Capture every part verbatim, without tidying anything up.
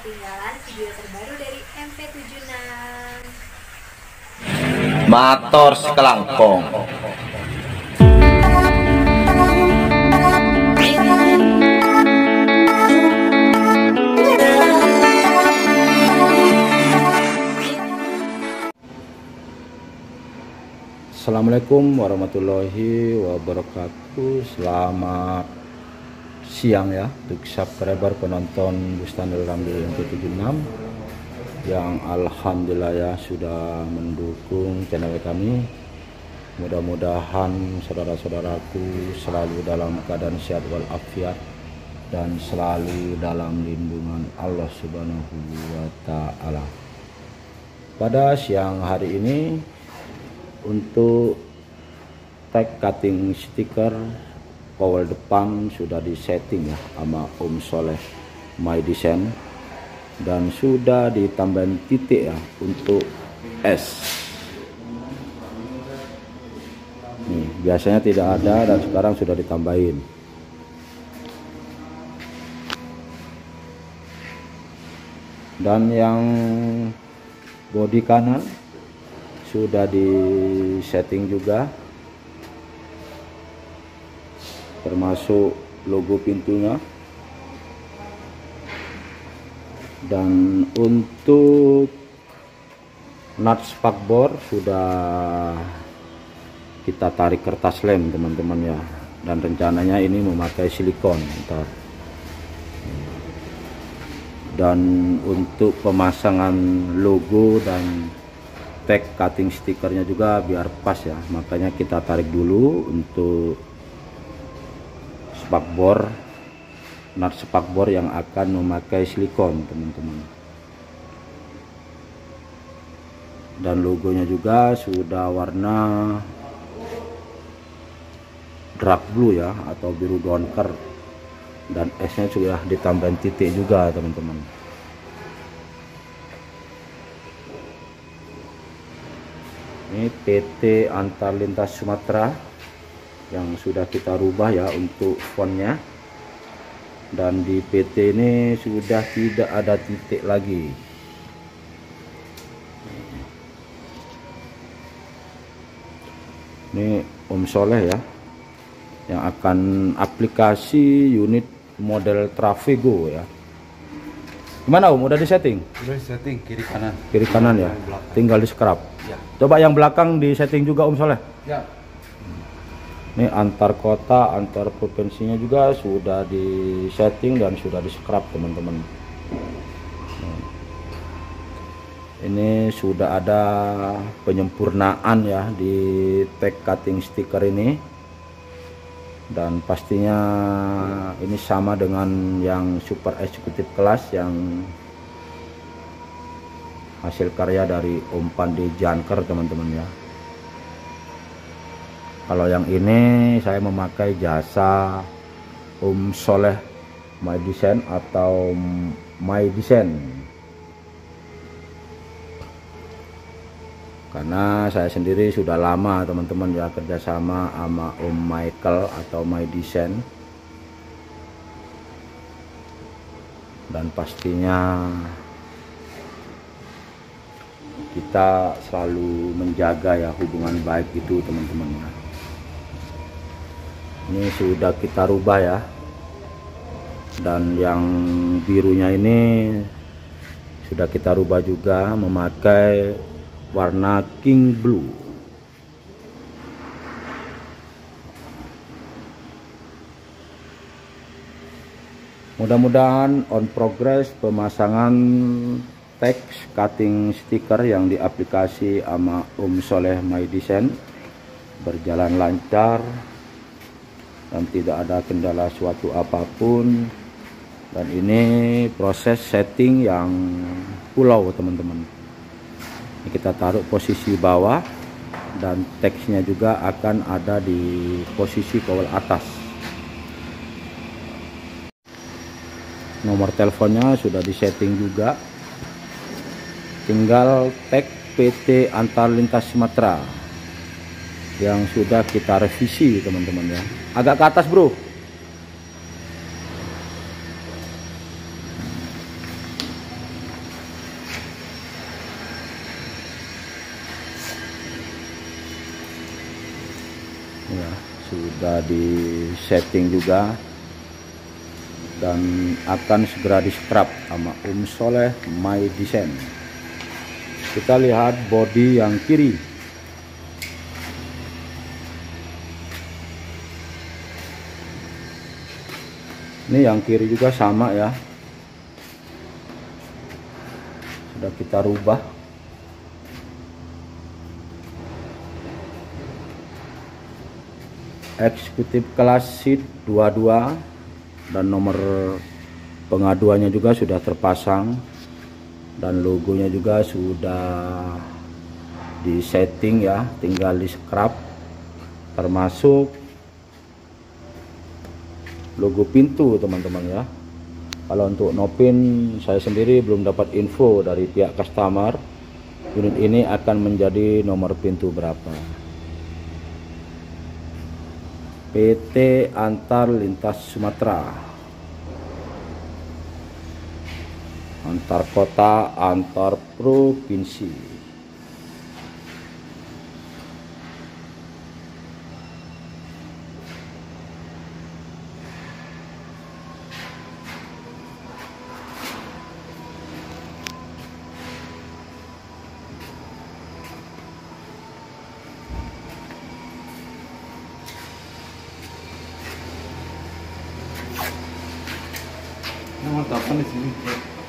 ketinggalan video terbaru dari M P tujuh enam. Motor sekelangkong. Assalamualaikum warahmatullahi wabarakatuh. Selamat siang ya untuk subscriber penonton Bustanil Ramli M P tujuh enam yang alhamdulillah ya sudah mendukung channel kami. Mudah-mudahan saudara-saudaraku selalu dalam keadaan sehat walafiat dan selalu dalam lindungan Allah Subhanahu wa taala. Pada siang hari ini untuk tag cutting stiker power depan sudah disetting ya sama Om Soleh My Design, dan sudah ditambahin titik ya untuk S. Nih, biasanya tidak ada dan sekarang sudah ditambahin. Dan yang bodi kanan sudah di setting juga, termasuk logo pintunya. Dan untuk nut spakbor sudah kita tarik kertas lem teman-teman ya, dan rencananya ini memakai silikon. Ntar. Dan untuk pemasangan logo dan tag cutting stikernya juga biar pas ya, makanya kita tarik dulu untuk spakbor, nut spakbor yang akan memakai silikon teman-teman. Dan logonya juga sudah warna dark blue ya, atau biru donker, dan S-nya sudah ditambahin titik juga teman-teman. Ini P T Antar Lintas Sumatera yang sudah kita rubah ya untuk fontnya. Dan di P T ini sudah tidak ada titik lagi. Ini Om Soleh ya yang akan aplikasi unit model Travego ya. Gimana Om, udah di setting? Udah di setting, kiri kanan. Kiri kanan ya, tinggal di scrub ya. Coba yang belakang di setting juga Om Soleh ya. Ini antar kota, antar provinsinya juga sudah di setting dan sudah di scrub teman-teman. Ini sudah ada penyempurnaan ya di tag cutting stiker ini. Dan pastinya ini sama dengan yang super eksekutif kelas yang hasil karya dari Om Pandi Janker teman-teman ya. Kalau yang ini saya memakai jasa Om Soleh My Design atau My Design, karena saya sendiri sudah lama teman-teman ya kerjasama sama Om Michael atau My Design. Dan pastinya kita selalu menjaga ya hubungan baik itu teman-teman ya. Ini sudah kita rubah ya, dan yang birunya ini sudah kita rubah juga memakai warna king blue. Mudah-mudahan on progress pemasangan teks cutting stiker yang diaplikasi sama Om Soleh My Design berjalan lancar dan tidak ada kendala suatu apapun. Dan ini proses setting yang pulau teman-teman. Kita taruh posisi bawah dan teksnya juga akan ada di posisi kawal atas. Nomor teleponnya sudah disetting juga. Tinggal tag P T Antar Lintas Sumatera yang sudah kita revisi teman-teman ya. Agak ke atas bro. sudah di setting juga dan akan segera di scrap sama Om Soleh My Design. Kita lihat bodi yang kiri. Ini yang kiri juga sama ya, sudah kita rubah. Eksekutif kelas seat dua puluh dua dan nomor pengaduannya juga sudah terpasang dan logonya juga sudah di setting ya, tinggal di scrap termasuk logo pintu teman-teman ya. Kalau untuk nopin saya sendiri belum dapat info dari pihak customer unit ini akan menjadi nomor pintu berapa. P T Antar Lintas Sumatera, antar kota, antar provinsi.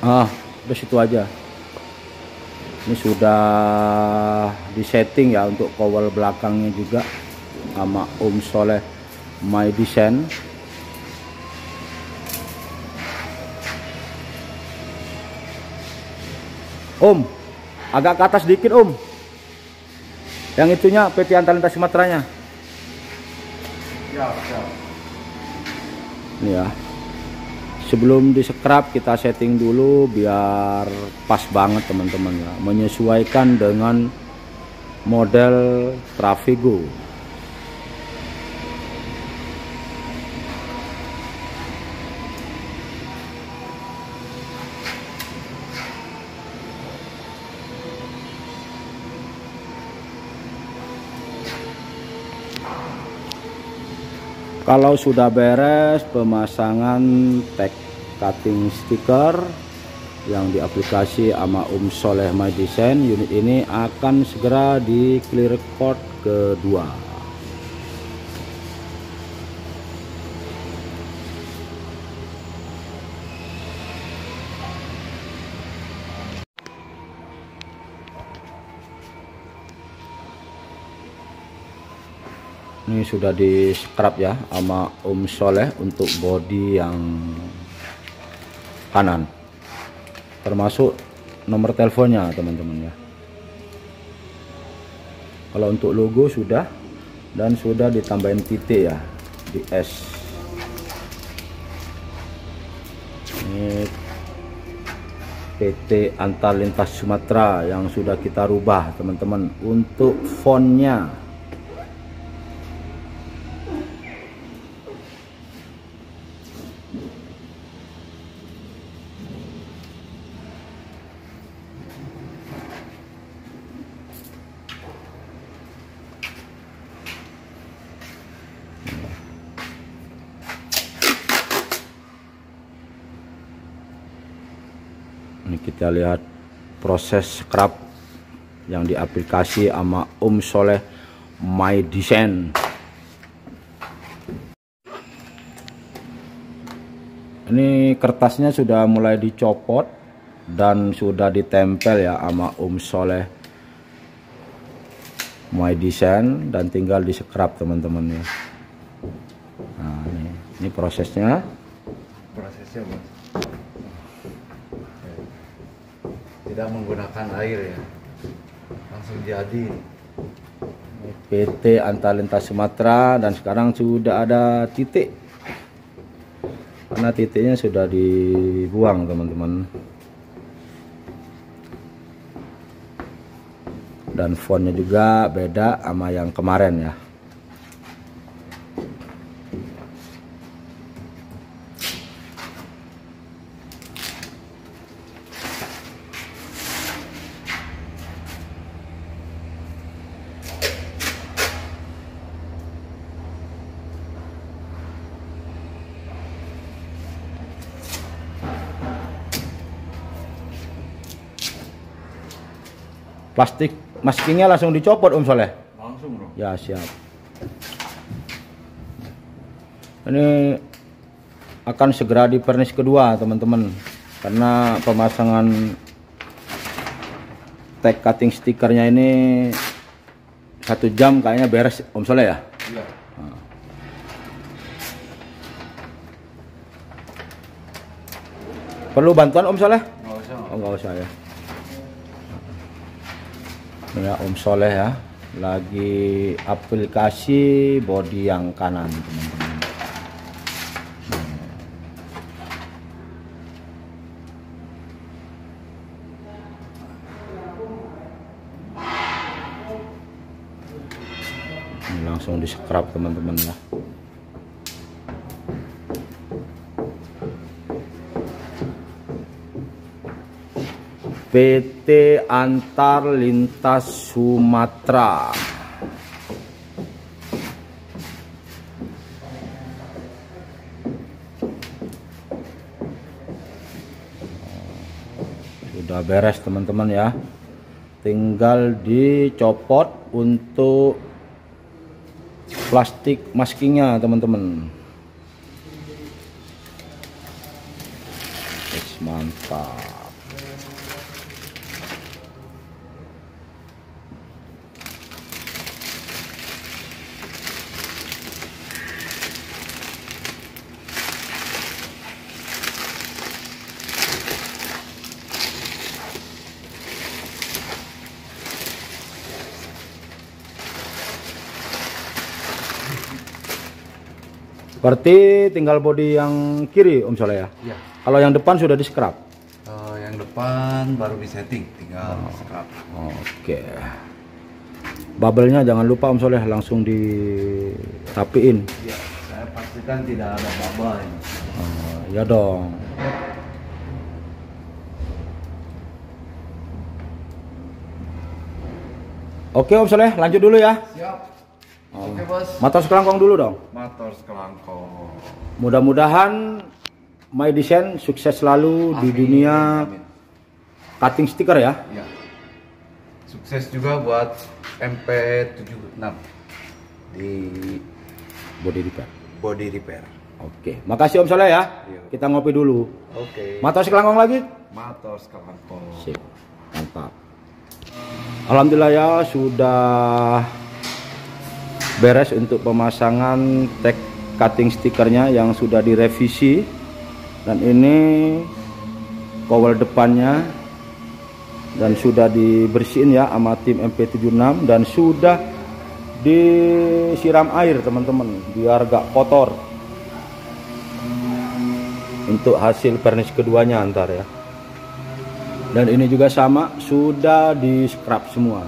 Ah, udah situ aja. Ini sudah disetting ya untuk kawal belakangnya juga sama Om Soleh My Design. Om, agak ke atas dikit Om. Yang itunya P T Antar Lintas Sumateranya. Ya, ya. Ini ya. Sebelum di-scrap kita setting dulu biar pas banget teman-teman ya, menyesuaikan dengan model Travego. Kalau sudah beres pemasangan tag cutting stiker yang diaplikasi sama Om Soleh My Design, unit ini akan segera di clear coat kedua. Ini sudah di scrap ya sama Om Soleh untuk bodi yang kanan termasuk nomor teleponnya teman-teman ya. Kalau untuk logo sudah dan sudah ditambahin titik ya di S. Ini P T Antar Lintas Sumatera yang sudah kita rubah teman-teman untuk fontnya. Ini kita lihat proses scrap yang diaplikasi sama Om Soleh My Design. Ini kertasnya sudah mulai dicopot dan sudah ditempel ya sama Om Soleh My Design dan tinggal di scrap teman-teman ya. Nah, ini, ini prosesnya. Prosesnya Mas, tidak menggunakan air ya, langsung jadi. P T Antar Lintas Sumatera dan sekarang sudah ada titik karena titiknya sudah dibuang teman-teman dan fontnya juga beda sama yang kemarin ya. Plastik maskingnya langsung dicopot Om Soleh. Langsung bro. Ya siap. Ini akan segera di pernis kedua teman-teman, karena pemasangan tag cutting stikernya ini satu jam kayaknya beres Om Soleh ya? Iya. Nah. Perlu bantuan Om Soleh? Nggak usah. Oh, nggak usah ya. Ini ya Om Soleh ya, lagi aplikasi bodi yang kanan teman-teman. Langsung di scrub teman-teman lah. P T Antar Lintas Sumatera. Sudah beres teman-teman ya. Tinggal dicopot untuk plastik maskingnya teman-teman. Mantap. Berarti tinggal bodi yang kiri Om Soleh ya? Iya. Kalau yang depan sudah di scrub? Uh, yang depan baru di setting, tinggal oh. scrub. Oke. Okay. Bubble-nya jangan lupa Om Soleh, langsung ditapiin. Iya, saya pastikan tidak ada bubble. Uh, ya dong. Oke okay, Om Soleh, lanjut dulu ya. Siap. Oh. Oke bos. Motor sekelangkong dulu dong. Motor sekelangkong. Mudah-mudahan My Design sukses selalu. Amin. Di dunia Amin. Cutting stiker ya? Ya. Sukses juga buat M P tujuh enam di body repair. Body repair. Oke. Makasih Om Soleh ya. Yo. Kita ngopi dulu. Oke. Motor sekelangkong lagi? Motor sekelangkong. Sip. Mantap. Alhamdulillah ya, sudah beres untuk pemasangan tag cutting stikernya yang sudah direvisi, dan ini kawal depannya, dan sudah dibersihin ya sama tim M P tujuh enam, dan sudah disiram air teman-teman biar gak kotor untuk hasil pernis keduanya antar ya. Dan ini juga sama, sudah di scrub semua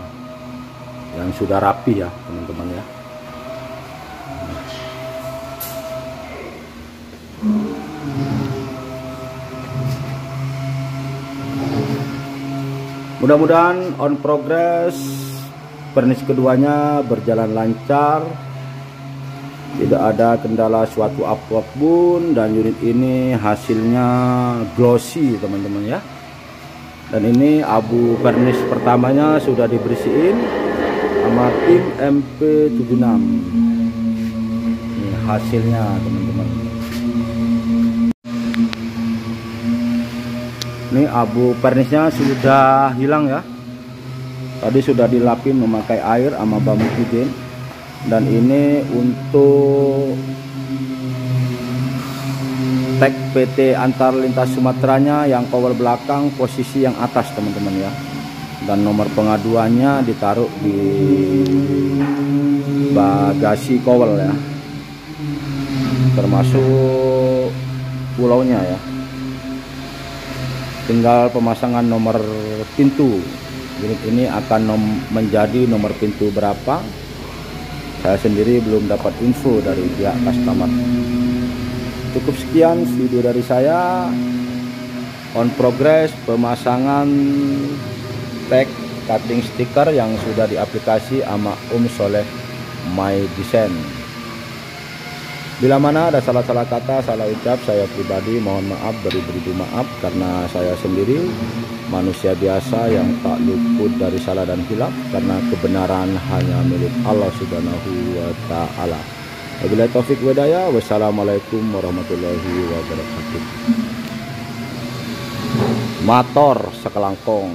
yang sudah rapi ya teman-teman ya. Mudah-mudahan on progress pernis keduanya berjalan lancar, tidak ada kendala suatu apa pun, dan unit ini hasilnya glossy teman-teman ya. Dan ini abu pernis pertamanya sudah dibersihin sama tim M P tujuh enam. Ini hasilnya teman-teman. Ini abu pernisnya sudah hilang ya. Tadi sudah dilapin memakai air sama bambu putih. Dan ini untuk tag P T Antar Lintas Sumateranya yang kawal belakang posisi yang atas teman-teman ya. Dan nomor pengaduannya ditaruh di bagasi kawal ya. Termasuk pulaunya ya. Tinggal pemasangan nomor pintu. Unit ini akan nom menjadi nomor pintu berapa, saya sendiri belum dapat info dari pihak customer. Cukup sekian video dari saya on progress pemasangan tag cutting stiker yang sudah diaplikasi sama Om Soleh My Design. Bila mana ada salah-salah kata, salah ucap, saya pribadi mohon maaf, beri-beri maaf, karena saya sendiri manusia biasa yang tak luput dari salah dan hilaf, karena kebenaran hanya milik Allah Subhanahu wa taala. Wabillahi taufik hidayah. Wassalamualaikum warahmatullahi wabarakatuh. Motor sekelangkong.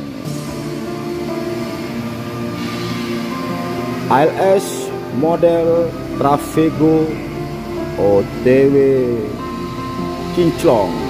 A L S model Travego O T W kinclong.